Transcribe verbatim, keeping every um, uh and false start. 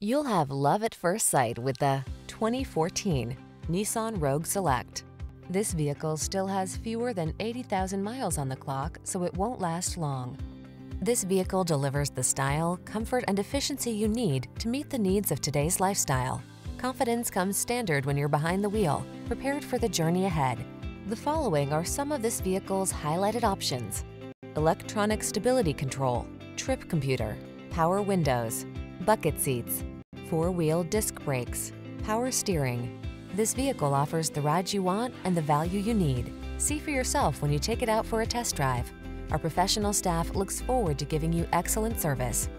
You'll have love at first sight with the twenty fourteen Nissan Rogue Select. This vehicle still has fewer than eighty thousand miles on the clock, so it won't last long. This vehicle delivers the style, comfort, and efficiency you need to meet the needs of today's lifestyle. Confidence comes standard when you're behind the wheel, prepared for the journey ahead. The following are some of this vehicle's highlighted options: electronic stability control, trip computer, power windows, bucket seats, four-wheel disc brakes, power steering. This vehicle offers the ride you want and the value you need. See for yourself when you take it out for a test drive. Our professional staff looks forward to giving you excellent service.